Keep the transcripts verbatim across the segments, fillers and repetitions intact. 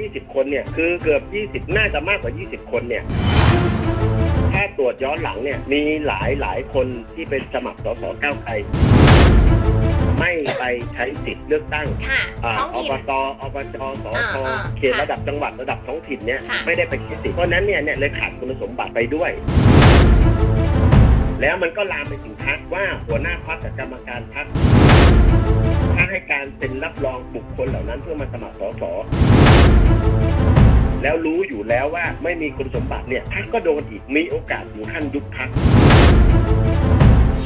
ยี่สิบคนเนี่ยคือเกือบยี่สิบน่าจะมากกว่ายี่สิบคนเนี่ยแค่ตรวจย้อนหลังเนี่ยมีหลายหลายคนที่เป็นสมัครสสก้าวไกลไม่ไปใช้สิทธิ์เลือกตั้งอบตอบจสชเขตระดับจังหวัดระดับท้องถิ่นเนี่ยไม่ได้ไปใช้สิทธิ์เพราะนั้นเนี่ยเนี่ยเลยขาดคุณสมบัติไปด้วยแล้วมันก็ลามไปถึงพรรคว่าหัวหน้าพรรคกับกรรมการพรรคถ้าให้การเป็นรับรองบุคคลเหล่านั้นเพื่อมาสมัครสสแล้วรู้อยู่แล้วว่าไม่มีคุณสมบัติเนี่ยพรรคก็โดนอีกมีโอกาสถึงขั้นยุบพรรค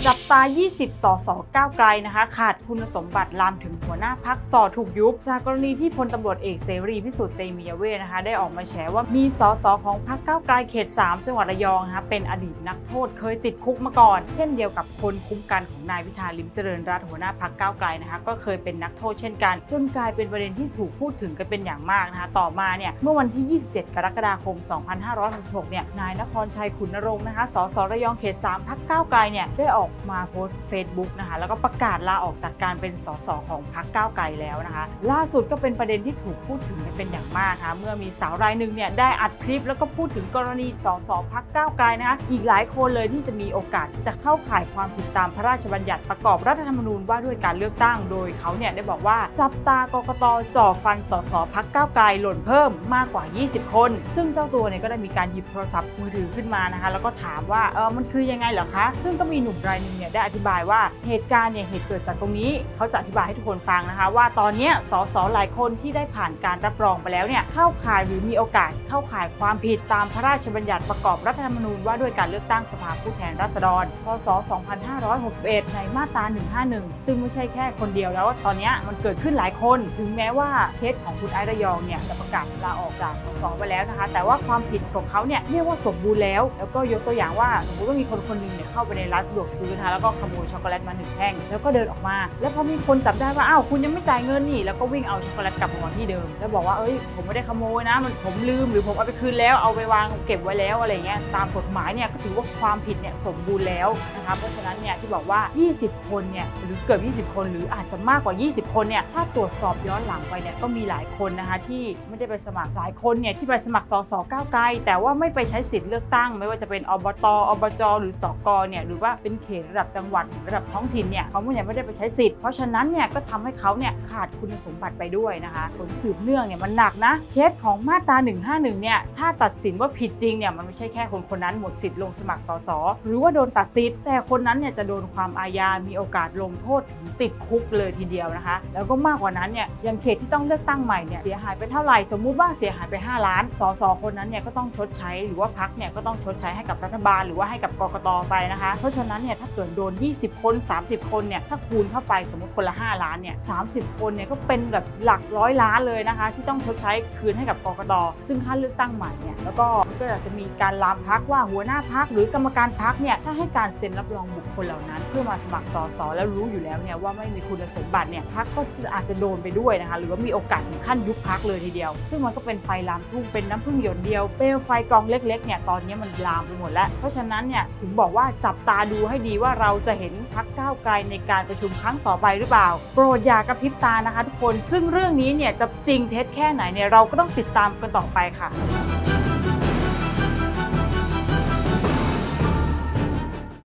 จับตายี่สิบสสก้าวไกลนะคะขาดคุณสมบัติลามถึงหัวหน้าพรรคสอถูกยุบจากกรณีที่พลตำรวจเอกเสรีพิสุทธิ์เตมียเวทนะคะได้ออกมาแฉว่ามีสสของพรรคก้าวไกลเขตสามจังหวัดระยองนะคะเป็นอดีตนักโทษเคยติดคุกมาก่อนเช่นเดียวกับคนคุ้มกันของนายพิธาลิ้มเจริญรัตน์หัวหน้าพรรคก้าวไกลนะคะก็เคยเป็นนักโทษเช่นกันจนกลายเป็นประเด็นที่ถูกพูดถึงกันเป็นอย่างมากนะคะต่อมาเนี่ยเมื่อวันที่ยี่สิบเจ็ดกรกฎาคมสองพันห้าร้อยหกสิบหกเนี่ยนายนครชัยขุนนรงค์นะคะสสระยองเขตสามพรรคก้าวไกลเนี่ยได้ออกมาโพสต์เฟซบุ๊กนะคะแล้วก็ประกาศลาออกจากการเป็นสสของพรรคก้าวไกลแล้วนะคะล่าสุดก็เป็นประเด็นที่ถูกพูดถึงเป็นอย่างมากค่ะเมื่อมีสาวรายหนึ่งเนี่ยได้อัดคลิปแล้วก็พูดถึงกรณีสสพรรคก้าวไกลนะคะอีกหลายคนเลยที่จะมีโอกาสที่จะเข้าข่ายความผิดตามพระราชบัญญัติประกอบรัฐธรรมนูญว่าด้วยการเลือกตั้งโดยเขาเนี่ยได้บอกว่าจับตากกต.จ่อฟันสสพรรคก้าวไกลหล่นเพิ่มมากกว่ายี่สิบคนซึ่งเจ้าตัวเนี่ยก็ได้มีการหยิบโทรศัพท์มือถือขึ้นมานะคะแล้วก็ถามว่าเออมันคือยังไงเหรอคะซึ่งก็มีหนุ่มรายหนึ่งเนี่ยได้อธิบายว่าเหตุการณ์เนี่ยเหตุเกิดจากตรงนี้เขาจะอธิบายให้ทุกคนฟังนะคะว่าตอนนี้สสหลายคนที่ได้ผ่านการรับรองไปแล้วเนี่ยเข้าข่ายหรือมีโอกาสเข้าข่ายความผิดตามพระราชบัญญัติประกอบรัฐธรรมนูญว่าด้วยการเลือกตั้งสภาผู้แทนราษฎรพ.ศ. สองพันห้าร้อยหกสิบเอ็ดในมาตราหนึ่งห้าหนึ่งซึ่งไม่ใช่แค่คนเดียวแล้วตอนนี้มันเกิดขึ้นหลายคนถึงแม้ว่าเคสของคุณไอซ์ระยองเนี่ยจะประกาศลาออกจากสสไปแล้วนะคะแต่ว่าความผิดของเขาเนี่ยเรียกว่าสมบูรณ์แล้วแล้วก็ยกตัวอย่างว่าสมมติว่ามีคนคนนึงเนี่ยเข้าไปในร้านสะดวกซื้อนะคะแล้วก็ขโมยช็อกโกแลตมาหนึ่งแท่งแล้วก็เดินออกมาแล้วพอมีคนจับได้ว่าอ้าวคุณยังไม่จ่ายเงินนี่แล้วก็วิ่งเอาช็อกโกแลตกลับมาที่เดิมแล้วบอกว่าเอ้ยผมไม่ได้ขโมยนะมันผมลืมหรือผมเอาไปคืนแล้วเอาไปวางเก็บไว้แล้วอะไรเงี้ยตามกฎหมายเนี่ยก็ถือว่าความผิดเนี่ยสมบูรณ์แล้วนะคะเพราะฉะนั้นเนี่ยที่บอกว่ายี่สิบคนเนี่ยหรือเกือบยี่สิบคนหรืออาจจะมากกว่ายี่สิบคนเนี่ยถ้าตรวจสอบย้อนหลังไปเนี่ยก็มีหลายคนนะคะที่ไม่ได้ไปสมัครหลายคนเนี่ยที่ไปสมัครสสก้าวไกลแต่ว่าไม่ไปใช้สิทธิ์เลือกตั้งไม่ว่าจะเป็นอบตอบจหรือสกเนี่ยหรือว่าเป็นเขตระดับจังหวัดระดับท้องถิ่นเนี่ยเขาเนี่ยไม่ได้ไปใช้สิทธิ์เพราะฉะนั้นเนี่ยก็ทำให้เขาเนี่ยขาดคุณสมบัติไปด้วยนะคะผลสืบเนื่องเนี่ยมันหนักนะเคสของมาตราหนึ่งห้าหนึ่งเนี่ยถ้าตัดสินว่าผิดจริงเนี่ยมันไม่ใช่แค่คนคนนั้นหมดสิทธิ์ลงสมัครสสหรือว่าโดนตัดสิทธิ์แต่คนนั้นเนี่ยจะโดนความอาญามีโอกาสลงโทษถึงติดคุกเลยทีเดียวนะคะแล้วก็มากกว่านั้นเนี่ยยังเขตที่ต้องเลือกตั้งใหม่เนี่ยเสียหายไปเท่าไหร่สมมุติว่าเสียหายไปห้าล้านสสคนนั้นเนี่ยก็ต้องชดใช้หรือว่าพรรคเนี่ยก็ต้องชดใช้ให้กับรัฐบาลหรือว่าให้กับกกต.ไปนะคะเพราะฉะนั้นเนี่ยถ้าเกิดโดนยี่สิบคนสามสิบคนเนี่ยถ้าคูณเข้าไปสมมติคนละห้าล้านเนี่ยสามสิบคนเนี่ยก็เป็นแบบหลักร้อยล้านเลยนะคะที่ต้องชดใช้คืนให้กับกกต.ซึ่งค่าเลือกตั้งใหม่เนี่ยแล้วก็ก็อาจจะมีการลามพรรคว่าหัวหน้าพรรคหรือกรรมการพรรคเนี่ยถ้าให้การเซ็นรับรองบุคคลเหล่านั้นเพื่อมาสมัครสสแล้วรู้อยู่แล้วเนี่ยว่าไม่มีคุณสมบัติเนี่ยพรรคก็อาจจะโดนไปด้วยนะคะหรือว่ามีโอกาสถึงขั้นยุบพรรคเลยทีเดียวซึ่งมันก็เป็นไฟลามทุ่งเป็นน้ำพึ่งหยดเดียวเปลวไฟกองเล็กๆเนี่ยตอนนี้มันลามไปหมดแล้วเพราะฉะนั้นเนี่ยถึงบอกว่าจับตาดูให้ดีว่าเราจะเห็นพรรคก้าวไกลในการประชุมครั้งต่อไปหรือเปล่าโปรดอย่ากระพริบตานะคะทุกคนซึ่งเรื่องนี้เนี่ยจะจริงเท็จแค่ไหนเนี่ยเราก็ต้องติดตามกันต่อไปค่ะ